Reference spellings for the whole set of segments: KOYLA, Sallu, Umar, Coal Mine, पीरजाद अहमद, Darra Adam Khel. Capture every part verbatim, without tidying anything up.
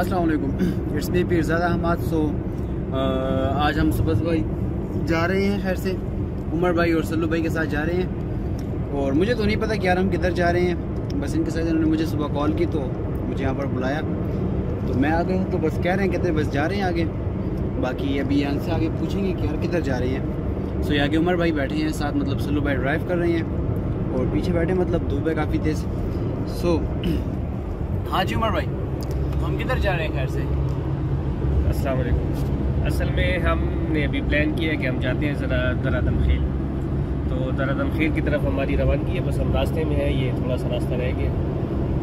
अस्सलाम वालेकुम, it's me पीरजाद अहमद। सो आज हम सुबह सुबह जा रहे हैं, खैर से उमर भाई और सल्लू भाई के साथ जा रहे हैं। और मुझे तो नहीं पता कि यार हम किधर जा रहे हैं, बस इनके साथ इन्होंने मुझे सुबह कॉल की तो मुझे यहाँ पर बुलाया तो मैं आ गया। तो बस कह रहे हैं कहते हैं बस जा रहे हैं आगे, बाकी अभी यहाँ से आगे पूछेंगे कि यार किधर जा रहे हैं। सो यहाँ के उमर भाई बैठे हैं साथ, मतलब सल्लू भाई ड्राइव कर रहे हैं और पीछे बैठे मतलब धूप है काफ़ी तेज़। सो हाँ जी उमर भाई, हम किधर जा रहे हैं? खैर से अस्सलाम वालेकुम। असल में हमने अभी प्लान किया है कि हम जाते हैं ज़रा दर्रा आदम खेल, तो दर्रा आदम खेल की तरफ हमारी रवानगी है। बस हम रास्ते में है, ये थोड़ा सा रास्ता रह गया,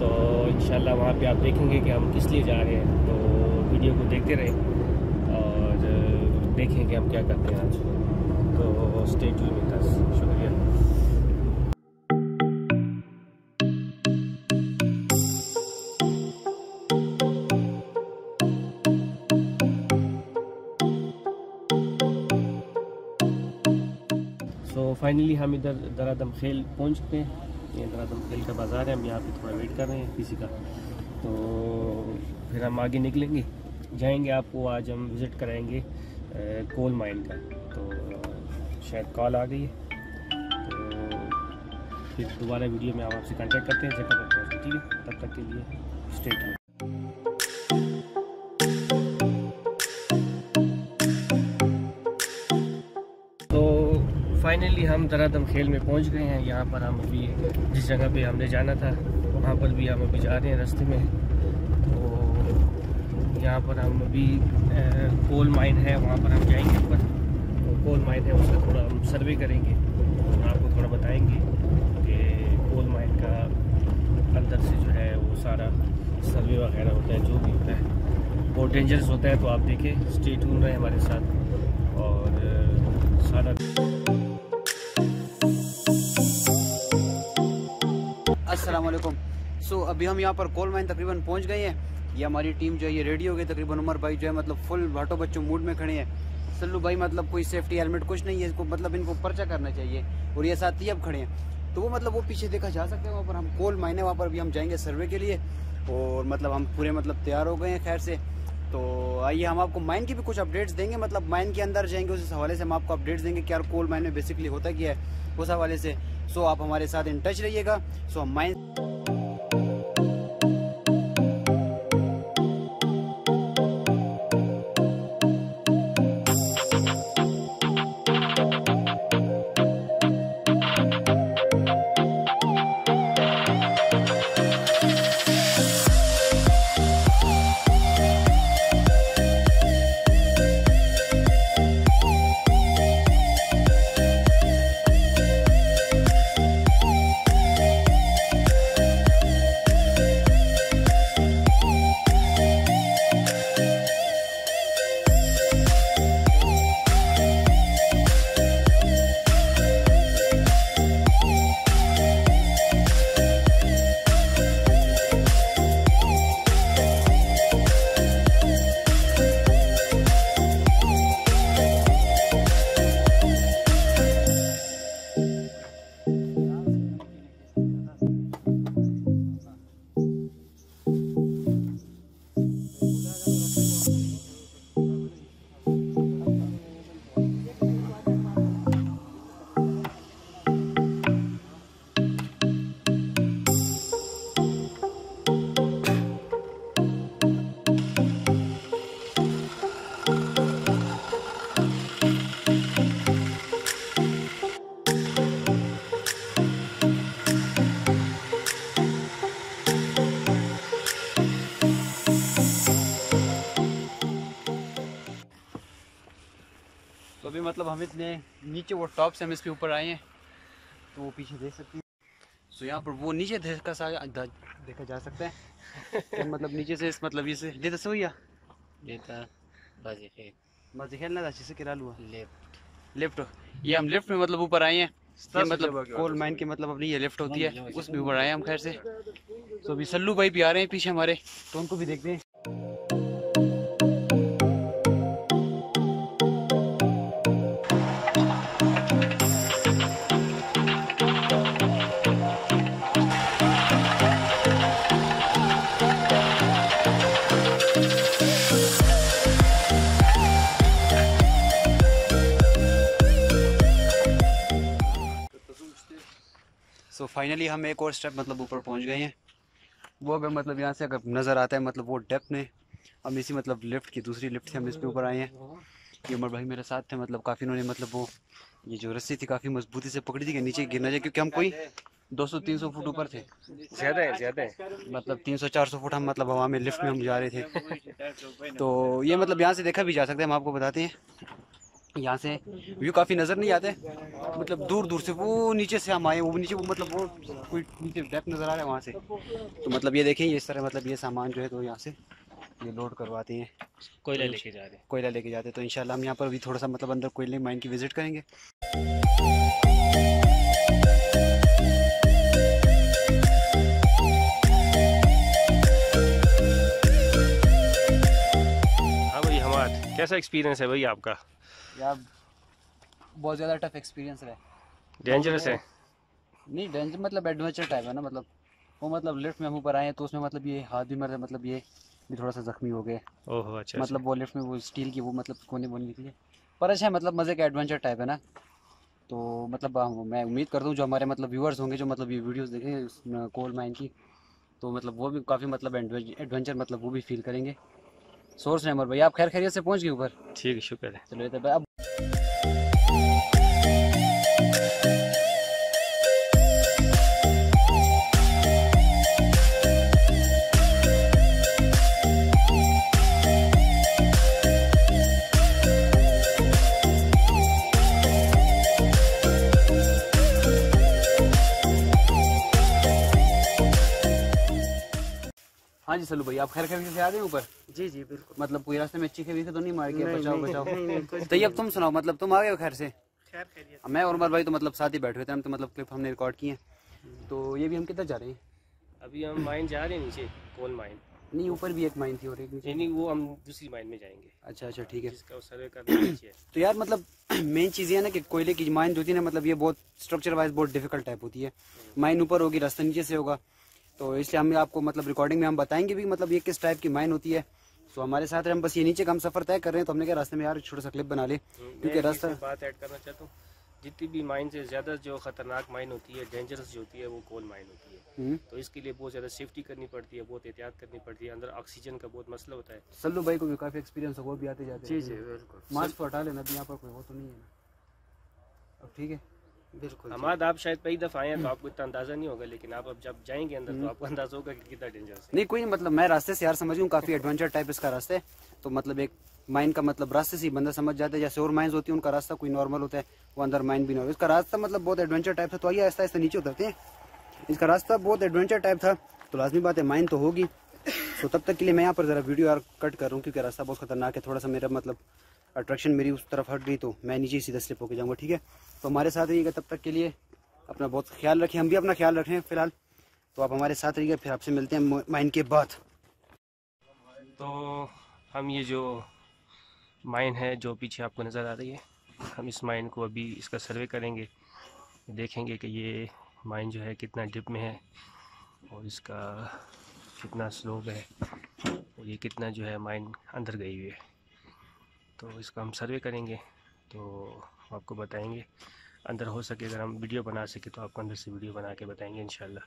तो इंशाल्लाह वहाँ पे आप देखेंगे कि हम किस लिए जा रहे हैं। तो वीडियो को देखते रहें और देखें कि हम क्या करते हैं आज। तो स्टे ट्यून विद अस, शुक्रिया। तो फाइनली हम इधर दर्रा आदम खेल पहुँच चुके हैं। ये दर्रा आदम खेल का बाज़ार है, हम यहाँ पे थोड़ा वेट कर रहे हैं किसी का, तो फिर हम आगे निकलेंगे जाएंगे। आपको आज हम विज़िट कराएंगे कोल माइन का। तो शायद कॉल आ गई है, तो फिर दोबारा वीडियो में हम आपसे कांटेक्ट करते हैं जगह पर पहुँचते, ठीक है? तब तक के लिए स्टे ट्यून्ड। फाइनली हम दर्रा आदम खेल में पहुंच गए हैं। यहाँ पर हम अभी जिस जगह पे हमने जाना था वहाँ पर भी हम अभी जा रहे हैं रास्ते में। तो यहाँ पर हम अभी कोल माइन है, वहाँ पर हम जाएंगे ऊपर। तो कोल माइन है उसका थोड़ा हम सर्वे करेंगे, आपको थोड़ा बताएंगे कि कोल माइन का अंदर से जो है वो सारा सर्वे वगैरह होता है, जो भी होता है वो डेंजरस होता है। तो आप देखें, स्टे ट्यून रहे हमारे साथ और सारा। अस्सलामुअलैकुम। सो अभी हम यहाँ पर कोल माइन तकरीबन पहुँच गए हैं। ये हमारी टीम जो है ये रेडी हो गई तकरीबन। उमर भाई जो है मतलब फुल भाटो बच्चों मूड में खड़े हैं। सल्लू भाई मतलब कोई सेफ्टी हेलमेट कुछ नहीं है, इसको मतलब इनको पर्चा करना चाहिए। और ये साथी अब खड़े हैं, तो वो मतलब वो पीछे देखा जा सकता है, वहाँ पर हम कोल माइन है वहाँ पर भी हम जाएंगे सर्वे के लिए। और मतलब हम पूरे मतलब तैयार हो गए हैं। खैर से तो आइए हम आपको माइन की भी कुछ अपडेट्स देंगे, मतलब माइन के अंदर जाएंगे उस हवाले से हम आपको अपडेट्स देंगे कि यार कोल माइन में बेसिकली होता क्या है उस हवाले से। सो आप हमारे साथ इन टच रहिएगा। सो हम माइन अभी मतलब हम इतने नीचे वो टॉप से हम इसके ऊपर आए हैं, तो वो पीछे देख सकते हैं। सो यहाँ पर वो नीचे देश का सारा देखा जा सकता है। तो मतलब नीचे से इस मतलब ये से लेता सोया लेता बाजी खेल बाजी खेलना था अच्छे से किरा लुआ लेफ्ट लेफ्ट ये हम लेफ्ट में मतलब ऊपर आए हैं। तो मतलब कोल माइन के मतलब अपनी ये लेफ्ट होती है, उसमें ऊपर आए हैं हम। खैर से तो अभी सल्लू भाई भी आ रहे हैं पीछे हमारे, तो उनको भी देखते हैं। फाइनली हम एक और स्टेप मतलब ऊपर पहुंच गए हैं। वो अगर मतलब यहाँ से अगर नज़र आता है मतलब वो डेप्थ ने हम इसी मतलब लिफ्ट की दूसरी लिफ्ट से हम इस पे ऊपर आए हैं। ये उमर भाई मेरे साथ थे, मतलब काफ़ी उन्होंने मतलब वो ये जो रस्सी थी काफ़ी मजबूती से पकड़ी थी कि नीचे गिरना चाहिए, क्योंकि हम कोई दो सौ तीन सौ फुट ऊपर थे, ज़्यादा है ज़्यादा है मतलब तीन सौ चार सौ फुट हम मतलब हवा में लिफ्ट में हम जा रहे थे। तो ये मतलब यहाँ से देखा भी जा सकता है, हम आपको बताते हैं। यहाँ से व्यू काफ़ी नज़र नहीं आते, मतलब दूर दूर से वो नीचे से हम आए, वो नीचे वो मतलब वो कोई नीचे डेप नज़र आ रहा है वहाँ से। तो मतलब ये देखें इस तरह मतलब ये सामान जो है तो यहाँ से ये लोड करवाते हैं, कोयला लेके जाते हैं कोयला लेके जाते हैं तो इंशाल्लाह हम यहाँ पर भी थोड़ा सा मतलब अंदर कोयले माइन की विज़िट करेंगे। हाँ भाई हमाद, कैसा एक्सपीरियंस है भाई आपका? यार बहुत ज़्यादा टफ एक्सपीरियंस रहा है। डेंजरस है? नहीं डेंजर मतलब एडवेंचर टाइप है ना, मतलब वो मतलब लिफ्ट में हम ऊपर आए हैं तो उसमें मतलब ये हाथ भी मर मतलब ये भी थोड़ा सा ज़ख्मी हो गए। ओह अच्छा। मतलब वो लिफ्ट में वो स्टील की वो मतलब कोने बोलने निकली, पर अच्छा है मतलब मज़े का एडवेंचर टाइप है ना। तो मतलब मैं उम्मीद करता हूँ जो हमारे मतलब व्यूअर्स होंगे जो मतलब ये वीडियोज़ देखेंगे कोल माइन की, तो मतलब वो भी काफ़ी मतलब एडवेंचर मतलब वो भी फील करेंगे। सोर्स नंबर भाई आप खैर खैरियत से पहुँच गए ऊपर? ठीक है शुक्र है। चलो तो अब हाँ जी सल्लू भाई आप खैर खैर से आ रहे हैं ऊपर? जी जी बिल्कुल। मतलब पूरे रास्ते में चीखे वीखे तो नहीं मार के? बचाओ बचाओ। तैयब तुम सुनाओ, मतलब तुम आ गए हो खैर से? खैर खैरियत। मैं और उमर भाई तो मतलब साथ ही बैठे हुए थे, हम तो मतलब क्लिप हमने रिकॉर्ड किए हैं। तो ये भी हम किधर जा रहे हैं अभी? हम माइन जा रहे हैं नीचे, कोल माइन। नहीं ऊपर भी एक माइन थी और एक नीचे? नहीं वो हम दूसरी माइन में जाएंगे। अच्छा अच्छा ठीक है। तो यार मतलब मेन चीज़ ये ना कि कोयले की माइन जो होती है ना मतलब ये बहुत स्ट्रक्चर वाइज बहुत डिफिकल्ट टाइप होती है। माइन ऊपर होगी, रास्ता नीचे से होगा, तो इसलिए हम आपको मतलब रिकॉर्डिंग में हम बताएंगे भी मतलब ये किस टाइप की माइन होती है। तो हमारे साथ हम बस ये नीचे का हम सफर तय कर रहे हैं, तो हमने क्या रास्ते में यार छोटा सा क्लिप बना ले, क्योंकि रास्ता बात ऐड करना चाहता हूँ। जितनी भी माइन से ज़्यादा जो खतरनाक माइन होती है, डेंजरस जो होती है, वो कोल माइन होती है। तो इसके लिए बहुत ज़्यादा सेफ्टी करनी पड़ती है, बहुत एहतियात करनी पड़ती है, अंदर ऑक्सीजन का बहुत मसला होता है। सल्लू भाई को भी काफ़ी एक्सपीरियंस हो, वो भी आते जाते हैं। जी जी बिल्कुल। मास्क तो हटा लेना, अभी यहाँ पर कोई हो तो नहीं है। अब ठीक है बिल्कुल। हमाद आप शायद पहली दफ़ा आए हैं तो आपको इतना अंदाज़ा नहीं होगा, लेकिन आप अब जब जाएंगे अंदर तो आपको अंदाज़ा होगा कि कितना डेंजरस है। नहीं कोई नहीं, मतलब मैं रास्ते से यार समझ हूँ काफ़ी एडवेंचर टाइप इसका रास्ता है। तो मतलब एक माइन का मतलब रास्ते से बंदा समझ जाता है, जैसे और माइंस होती है उनका रास्ता कोई नॉर्मल होता है, वो अंदर माइन भी नॉर्मल, इसका रास्ता मतलब बहुत एडवेंचर टाइप था। तो आइए ऐसा ऐसा नीचे उतरते हैं, इसका रास्ता बहुत एडवेंचर टाइप था तो लाजमी बात है माइन तो होगी। तो तब तक के लिए मैं यहाँ पर ज़रा वीडियो यार कट कर रहा हूँ क्योंकि रास्ता बहुत खतरनाक है, थोड़ा सा मेरा मतलब अट्रैक्शन मेरी उस तरफ हट गई तो मैं नीचे सीधा स्लिप होकर जाऊँगा। ठीक है तो हमारे साथ रहिएगा, तब तक के लिए अपना बहुत ख्याल रखें, हम भी अपना ख्याल रखें फिलहाल। तो आप हमारे साथ रहिएगा, फिर आपसे मिलते हैं माइन के बाद। तो हम ये जो माइन है जो पीछे आपको नज़र आ रही है, हम इस माइन को अभी इसका सर्वे करेंगे, देखेंगे कि ये माइन जो है कितना डिप में है और इसका कितना स्लोप है और ये कितना जो है माइन अंदर गई हुई है। तो इसका हम सर्वे करेंगे तो आपको बताएंगे, अंदर हो सके अगर हम वीडियो बना सके तो आपको अंदर से वीडियो बना के बताएंगे इंशाल्लाह।